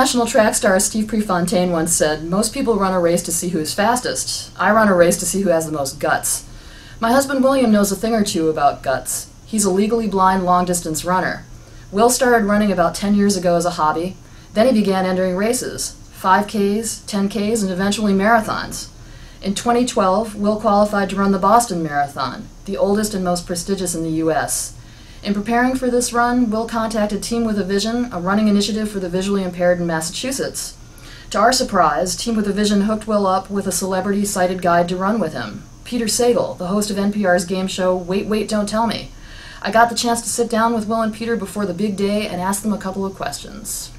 International track star Steve Prefontaine once said, "Most people run a race to see who's fastest. I run a race to see who has the most guts." My husband William knows a thing or two about guts. He's a legally blind long-distance runner. Will started running about 10 years ago as a hobby. Then he began entering races, 5Ks, 10Ks, and eventually marathons. In 2012, Will qualified to run the Boston Marathon, the oldest and most prestigious in the U.S. In preparing for this run, Will contacted Team with a Vision, a running initiative for the visually impaired in Massachusetts. To our surprise, Team with a Vision hooked Will up with a celebrity-sighted guide to run with him, Peter Sagal, the host of NPR's game show Wait, Wait, Don't Tell Me. I got the chance to sit down with Will and Peter before the big day and ask them a couple of questions.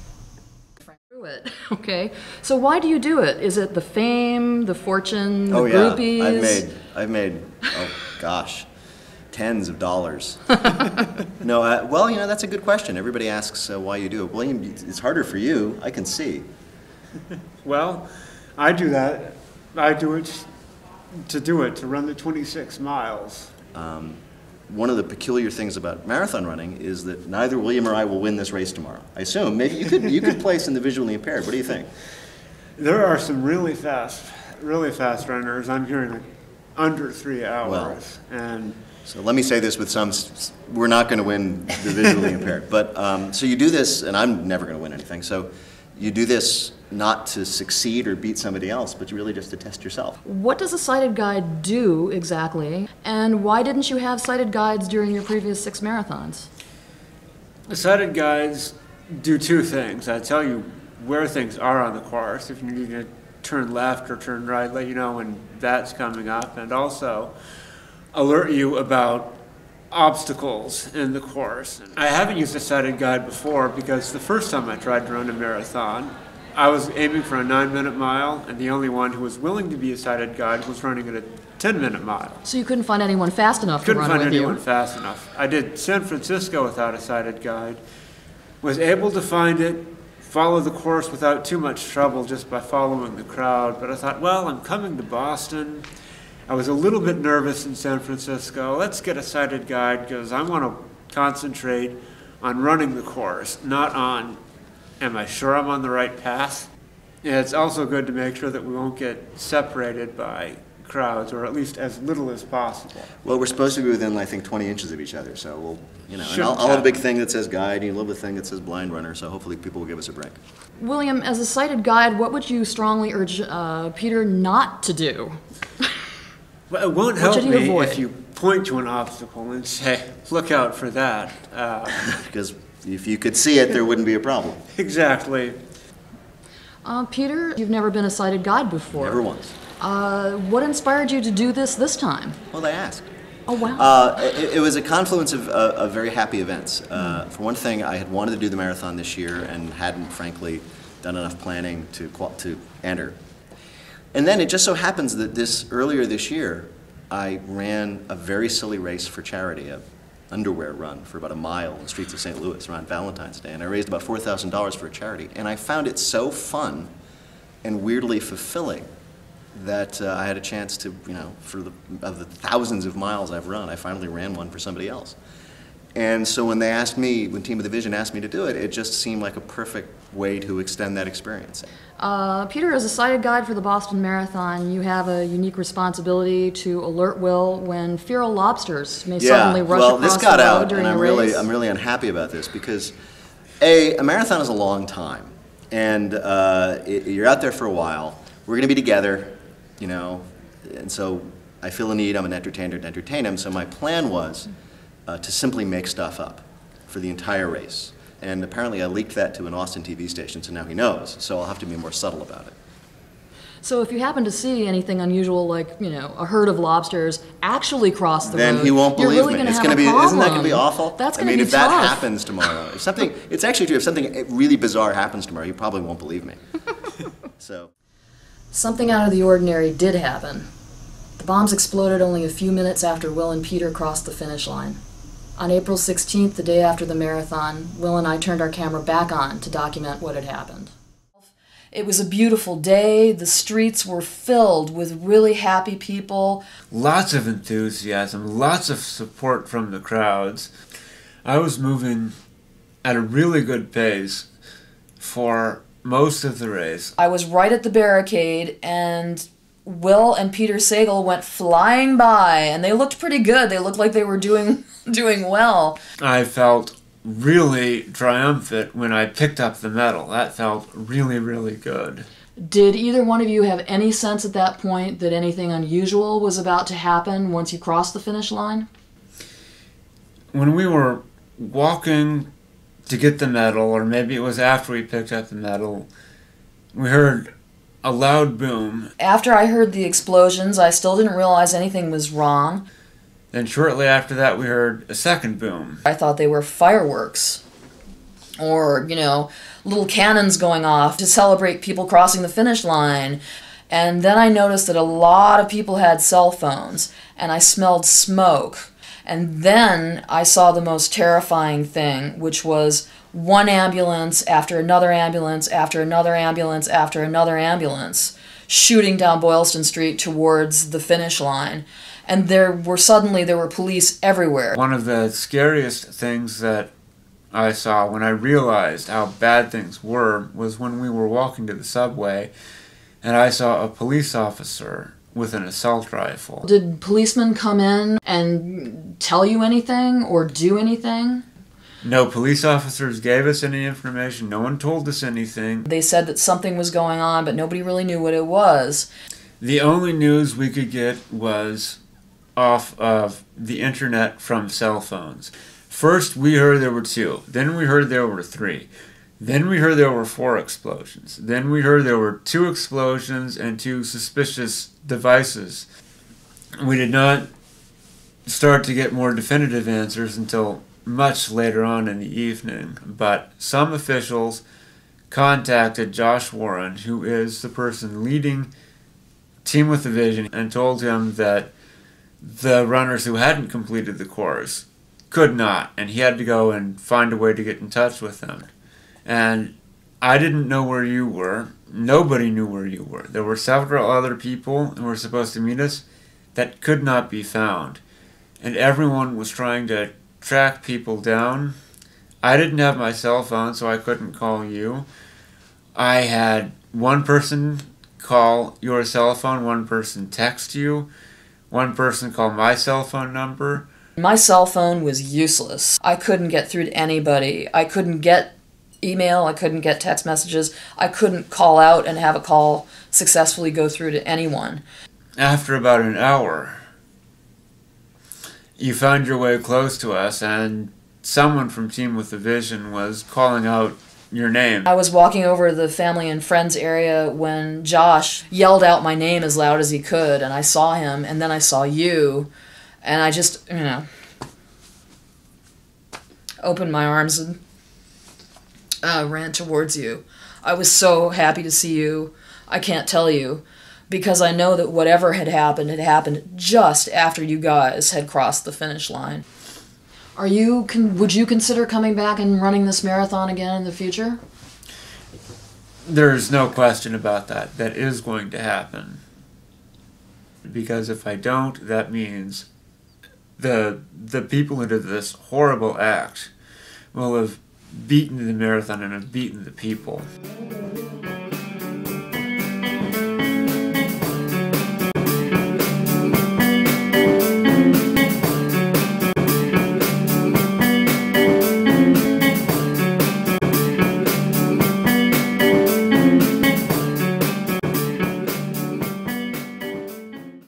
Okay, so why do you do it? Is it the fame, the fortune, the groupies? Oh yeah, I've made, oh gosh, tens of dollars. No, well, you know, that's a good question. Everybody asks why you do it. William, it's harder for you, I can see. Well, I do that. I do it, to run the 26 miles. One of the peculiar things about marathon running is that neither William or I will win this race tomorrow. I assume. Maybe you could place in the visually impaired. What do you think? There are some really fast runners. I'm hearing like under 3 hours. Well, and so let me say this with some, we're not going to win the visually impaired. But so you do this, and I'm never going to win anything. So you do this not to succeed or beat somebody else, but really just to test yourself. What does a sighted guide do exactly, and why didn't you have sighted guides during your previous 6 marathons? Sighted guides do two things. I tell you where things are on the course. If you need to turn left or turn right, let you know when that's coming up, and also alert you about obstacles in the course. I haven't used a sighted guide before because the first time I tried to run a marathon, I was aiming for a 9-minute mile, and the only one who was willing to be a sighted guide was running at a 10-minute mile. So you couldn't find anyone fast enough to run with you? Couldn't find anyone fast enough. I did San Francisco without a sighted guide, was able to find it, follow the course without too much trouble just by following the crowd, but I thought, well, I'm coming to Boston. I was a little bit nervous in San Francisco. Let's get a sighted guide because I want to concentrate on running the course, not on am I sure I'm on the right path. It's also good to make sure that we won't get separated by crowds, or at least as little as possible. Well, we're supposed to be within, I think, 20 inches of each other, so we'll, you know, and I'll have a big thing that says guide, and you'll have a thing that says blind runner, so hopefully people will give us a break. William, as a sighted guide, what would you strongly urge Peter not to do? Well, it won't help me if you point to an obstacle and say, look out for that. Because if you could see it, there wouldn't be a problem. Exactly. Peter, you've never been a sighted guide before. Never once. What inspired you to do this time? Well, they asked. Oh, wow. It was a confluence of very happy events. For one thing, I had wanted to do the marathon this year and hadn't, frankly, done enough planning to enter. And then it just so happens that earlier this year, I ran a very silly race for charity, an underwear run for about a mile in the streets of St. Louis around Valentine's Day, and I raised about $4,000 for a charity. And I found it so fun and weirdly fulfilling that I had a chance to, you know, of the thousands of miles I've run, I finally ran one for somebody else. And so when they asked me, when Team with a Vision asked me to do it, it just seemed like a perfect way to extend that experience. Peter, as a sighted guide for the Boston Marathon, you have a unique responsibility to alert Will when feral lobsters may suddenly rush across the road during the race. Yeah, well, this got out, and I'm really unhappy about this because, a marathon is a long time, and you're out there for a while. We're going to be together, you know, and so I feel a need. I'm an entertainer to entertain him, so my plan was to simply make stuff up for the entire race. And apparently I leaked that to an Austin TV station, so now he knows. So I'll have to be more subtle about it. So if you happen to see anything unusual, like, you know, a herd of lobsters actually cross the road, then he won't believe me. It's going to be, isn't that going to be awful? That's going to be tough. I mean, if that happens tomorrow, if something, it's actually true, if something really bizarre happens tomorrow, you probably won't believe me. So. Something out of the ordinary did happen. The bombs exploded only a few minutes after Will and Peter crossed the finish line. On April 16th, the day after the marathon, Will and I turned our camera back on to document what had happened. It was a beautiful day. The streets were filled with really happy people. Lots of enthusiasm, lots of support from the crowds. I was moving at a really good pace for most of the race. I was right at the barricade, and Will and Peter Sagal went flying by, and they looked pretty good. They looked like they were doing well. I felt really triumphant when I picked up the medal. That felt really, really good. Did either one of you have any sense at that point that anything unusual was about to happen once you crossed the finish line? When we were walking to get the medal, or maybe it was after we picked up the medal, we heard a loud boom. After I heard the explosions, I still didn't realize anything was wrong. Then shortly after that, we heard a second boom. I thought they were fireworks or, you know, little cannons going off to celebrate people crossing the finish line. And then I noticed that a lot of people had cell phones, and I smelled smoke. And then I saw the most terrifying thing, which was one ambulance after another ambulance after another ambulance after another ambulance shooting down Boylston Street towards the finish line. And there were police everywhere. One of the scariest things that I saw when I realized how bad things were was when we were walking to the subway and I saw a police officer with an assault rifle. Did policemen come in and tell you anything or do anything? No police officers gave us any information. No one told us anything. They said that something was going on, but nobody really knew what it was. The only news we could get was off of the internet from cell phones. First, we heard there were two. Then we heard there were three. Then we heard there were four explosions. Then we heard there were two explosions and two suspicious devices. We did not start to get more definitive answers until much later on in the evening, but some officials contacted Josh Warren, who is the person leading Team with a Vision, and told him that the runners who hadn't completed the course could not, and he had to go and find a way to get in touch with them. And I didn't know where you were. Nobody knew where you were. There were several other people who were supposed to meet us that could not be found, and everyone was trying to track people down. I didn't have my cell phone, so I couldn't call you. I had one person call your cell phone, one person text you, one person call my cell phone number. My cell phone was useless. I couldn't get through to anybody. I couldn't get email, I couldn't get text messages, I couldn't call out and have a call successfully go through to anyone. After about an hour, you found your way close to us, and someone from Team with a Vision was calling out your name. I was walking over the family and friends area when Josh yelled out my name as loud as he could, and I saw him, and then I saw you, and I just, you know, opened my arms and ran towards you. I was so happy to see you. I can't tell you, because I know that whatever had happened just after you guys had crossed the finish line. Would you consider coming back and running this marathon again in the future? There's no question about that. That is going to happen. Because if I don't, that means the people who did this horrible act will have beaten the marathon and have beaten the people.